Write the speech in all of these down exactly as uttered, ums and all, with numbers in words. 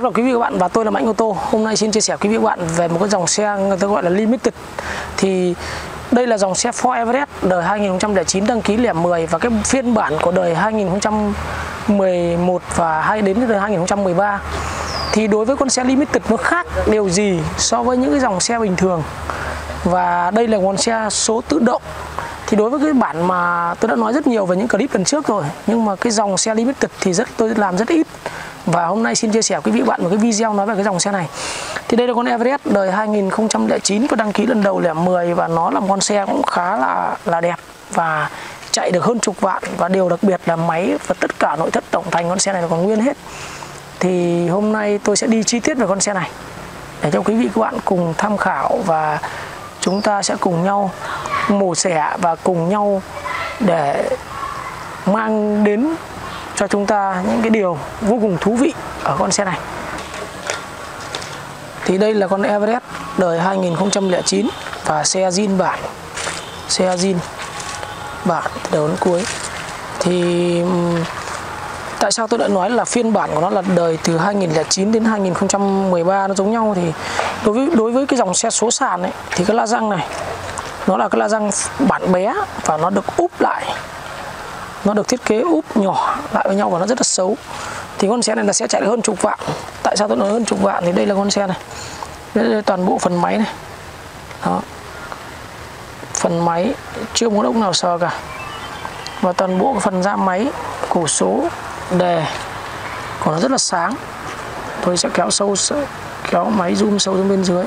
Xin chào quý vị các bạn, và tôi là Mạnh Ô Tô. Hôm nay xin chia sẻ với quý vị các bạn về một cái dòng xe người ta gọi là Limited. Thì đây là dòng xe Ford Everest đời hai nghìn không trăm lẻ chín, đăng ký lẻ mười, và cái phiên bản của đời hai nghìn không trăm mười một và hay đến đời hai nghìn không trăm mười ba. Thì đối với con xe Limited nó khác điều gì so với những cái dòng xe bình thường? Và đây là con xe số tự động. Thì đối với cái bản mà tôi đã nói rất nhiều về những clip lần trước rồi, nhưng mà cái dòng xe Limited thì rất tôi làm rất ít. Và hôm nay xin chia sẻ quý vị bạn một cái video nói về cái dòng xe này. Thì đây là con Everest đời hai nghìn không trăm lẻ chín, có đăng ký lần đầu là mười, và nó là một con xe cũng khá là là đẹp và chạy được hơn chục vạn, và điều đặc biệt là máy và tất cả nội thất tổng thành con xe này là còn nguyên hết. Thì hôm nay tôi sẽ đi chi tiết về con xe này để cho quý vị các bạn cùng tham khảo, và chúng ta sẽ cùng nhau mổ xẻ và cùng nhau để mang đến cho chúng ta những cái điều vô cùng thú vị ở con xe này. Thì đây là con Everest đời hai nghìn không trăm lẻ chín, và xe zin bản, xe zin bản từ đầu đến cuối. Thì tại sao tôi đã nói là phiên bản của nó là đời từ hai nghìn không trăm lẻ chín đến hai nghìn không trăm mười ba nó giống nhau? Thì đối với đối với cái dòng xe số sàn ấy, thì cái la răng này nó là cái la răng bản bé, và nó được úp lại, nó được thiết kế úp nhỏ lại với nhau, và nó rất là xấu. Thì con xe này là sẽ chạy hơn chục vạn. Tại sao tôi nói hơn chục vạn? Thì đây là con xe này, đây là toàn bộ phần máy này. Đó, phần máy chưa một ốc nào sờ cả, và toàn bộ phần da máy, cổ số, đề của nó rất là sáng. Tôi sẽ kéo sâu, kéo máy zoom sâu xuống bên dưới,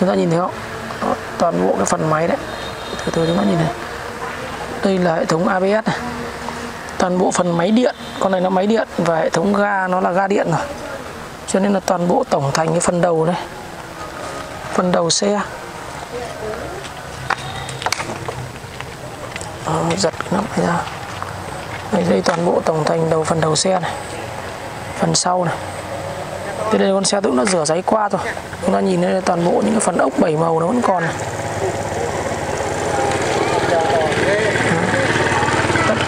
chúng ta nhìn thấy không? Đó, toàn bộ cái phần máy đấy, từ từ chúng ta nhìn này. Đây là hệ thống a bê ét này, toàn bộ phần máy điện, con này nó máy điện, và hệ thống ga nó là ga điện rồi, cho nên là toàn bộ tổng thành cái phần đầu đây, phần đầu xe. Đó, giật cái nắp này ra. Đây, đây toàn bộ tổng thành đầu phần đầu xe này, phần sau này. Thế đây con xe cũng đã rửa giấy qua rồi, chúng ta nhìn đây là toàn bộ những cái phần ốc bảy màu nó vẫn còn này.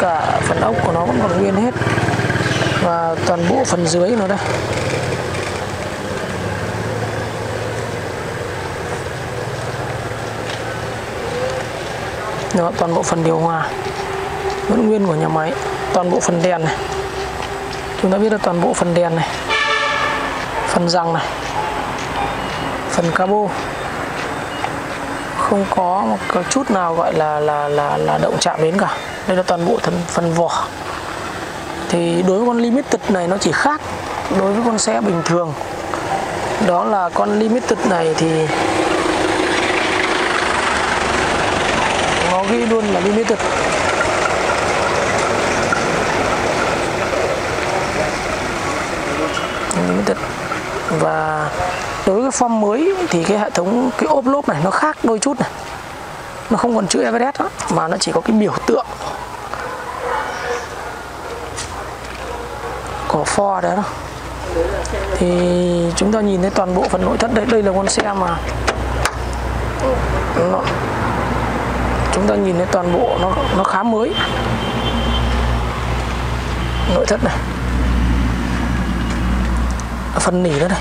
Cả phần ốc của nó vẫn còn nguyên hết, và toàn bộ phần dưới nó đây, đó, toàn bộ phần điều hòa vẫn nguyên của nhà máy, toàn bộ phần đèn này, chúng ta biết là toàn bộ phần đèn này, phần rằng này, phần cabo, không có một cái chút nào gọi là là là là động chạm đến cả. Đây là toàn bộ phần, phần vỏ. Thì đối với con Limited này nó chỉ khác đối với con xe bình thường, đó là con Limited này thì nó ghi luôn là Limited. Limited. Và đối với cái form mới thì cái hệ thống, cái ốp lốp này nó khác đôi chút này, nó không còn chữ Everest đó, mà nó chỉ có cái biểu tượng của Ford đấy đó. Thì chúng ta nhìn thấy toàn bộ phần nội thất đấy. Đây là con xe mà nó, chúng ta nhìn thấy toàn bộ nó nó khá mới. Nội thất này, phần nỉ đó này,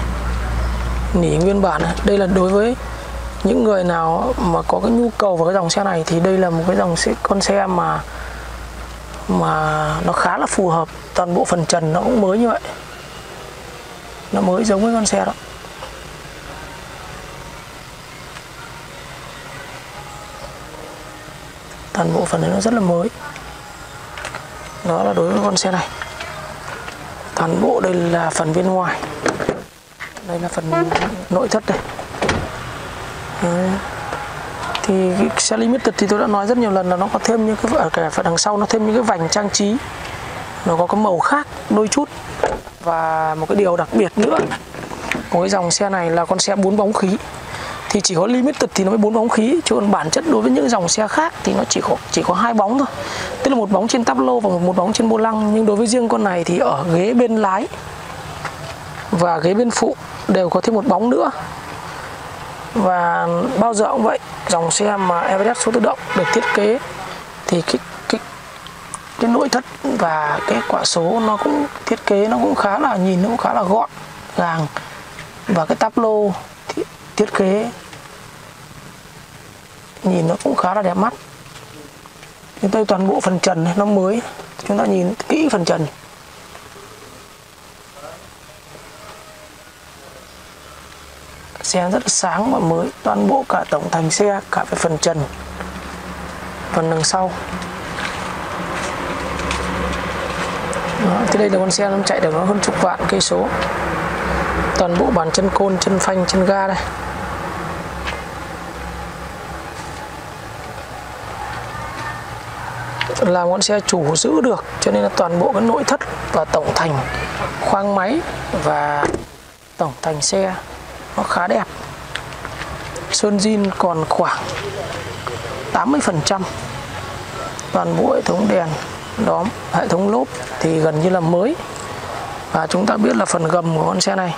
nỉ nguyên bản này. Đây là đối với những người nào mà có cái nhu cầu vào cái dòng xe này thì đây là một cái dòng xe, con xe mà mà nó khá là phù hợp. Toàn bộ phần trần nó cũng mới như vậy, nó mới giống với con xe đó. Toàn bộ phần này nó rất là mới. Đó là đối với con xe này. Toàn bộ đây là phần bên ngoài, đây là phần nội thất đây. Đấy. Thì cái xe Limited thì tôi đã nói rất nhiều lần là nó có thêm những cái, ở cả phần đằng sau nó thêm những cái vành trang trí, nó có cái màu khác đôi chút. Và một cái điều đặc biệt nữa của cái dòng xe này là con xe bốn bóng khí. Thì chỉ có Limited thì nó mới bốn bóng khí, chứ còn bản chất đối với những dòng xe khác thì nó chỉ có chỉ có hai bóng thôi, tức là một bóng trên táp lô và một bóng trên vô lăng. Nhưng đối với riêng con này thì ở ghế bên lái và ghế bên phụ đều có thêm một bóng nữa. Và bao giờ cũng vậy, dòng xe mà Everest số tự động được thiết kế thì cái, cái cái nội thất và cái quả số nó cũng thiết kế nó cũng khá là nhìn nó cũng khá là gọn gàng, và cái táp lô thì thiết kế nhìn nó cũng khá là đẹp mắt. Chúng tôi toàn bộ phần trần nó mới, chúng ta nhìn kỹ phần trần. Xe rất là sáng và mới, toàn bộ cả tổng thành xe, cả về phần trần, phần đằng sau. Đó, thì đây là con xe nó chạy được nó hơn chục vạn cây số. Toàn bộ bàn chân côn, chân phanh, chân ga đây. Làm con xe chủ giữ được, cho nên là toàn bộ cái nội thất và tổng thành khoang máy và tổng thành xe nó khá đẹp. Sơn zin còn khoảng tám mươi phần trăm. Toàn bộ hệ thống đèn đóm, hệ thống lốp thì gần như là mới. Và chúng ta biết là phần gầm của con xe này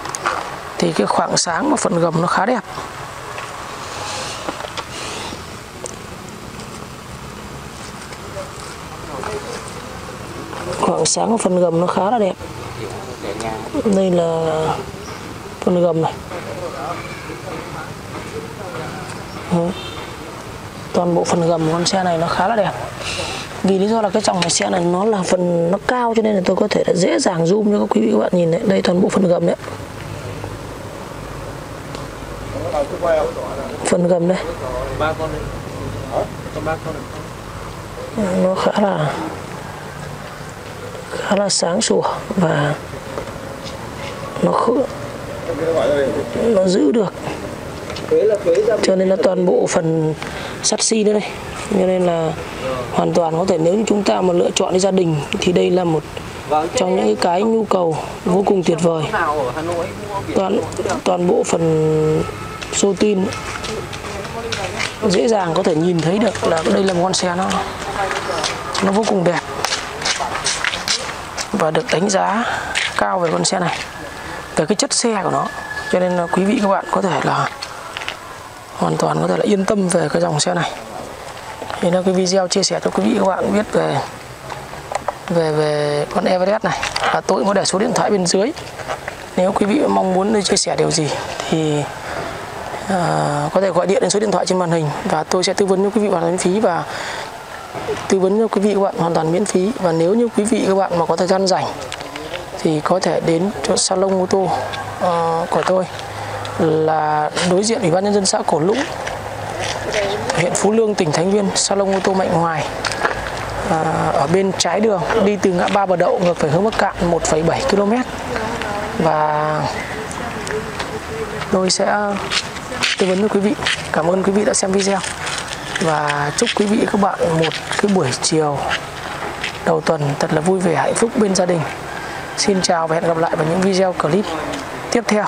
thì cái khoảng sáng và phần gầm nó khá đẹp. Khoảng sáng và phần gầm nó khá là đẹp. Đây là phần gầm này. Ừ. Toàn bộ phần gầm của con xe này nó khá là đẹp. Vì lý do là cái dòng này xe này nó là phần nó cao, cho nên là tôi có thể là dễ dàng zoom cho các quý vị các bạn nhìn đấy. Đây toàn bộ phần gầm đấy. Phần gầm đây. Nó khá là khá là sáng sủa và nó khá, nó giữ được. Cho nên là toàn bộ phần sắt xi nữa đây. Cho nên là hoàn toàn có thể, nếu như chúng ta mà lựa chọn đi gia đình thì đây là một trong những cái nhu cầu vô cùng tuyệt vời. Toàn, toàn bộ phần xô tin dễ dàng có thể nhìn thấy được là đây là một con xe nó nó vô cùng đẹp và được đánh giá cao về con xe này, về cái chất xe của nó. Cho nên là quý vị các bạn có thể là hoàn toàn có thể là yên tâm về cái dòng xe này. Đây là cái video chia sẻ cho quý vị các bạn biết về về về con Everest này. Và tôi cũng có để số điện thoại bên dưới. Nếu quý vị mong muốn tôi chia sẻ điều gì thì uh, có thể gọi điện đến số điện thoại trên màn hình và tôi sẽ tư vấn cho quý vị hoàn toàn miễn phí và tư vấn cho quý vị các bạn hoàn toàn miễn phí. Và nếu như quý vị các bạn mà có thời gian rảnh thì có thể đến chỗ salon ô tô uh, của tôi là đối diện Ủy ban Nhân dân xã Cổ Lũng, huyện Phú Lương, tỉnh Thái Nguyên. Salon ô tô Mạnh Hoài à, ở bên trái đường đi từ ngã ba Bà Đậu ngược về hướng Bắc Cạn một phẩy bảy ki lô mét. Và tôi sẽ tư vấn cho quý vị. Cảm ơn quý vị đã xem video và chúc quý vị các bạn một cái buổi chiều đầu tuần thật là vui vẻ, hạnh phúc bên gia đình. Xin chào và hẹn gặp lại vào những video clip tiếp theo.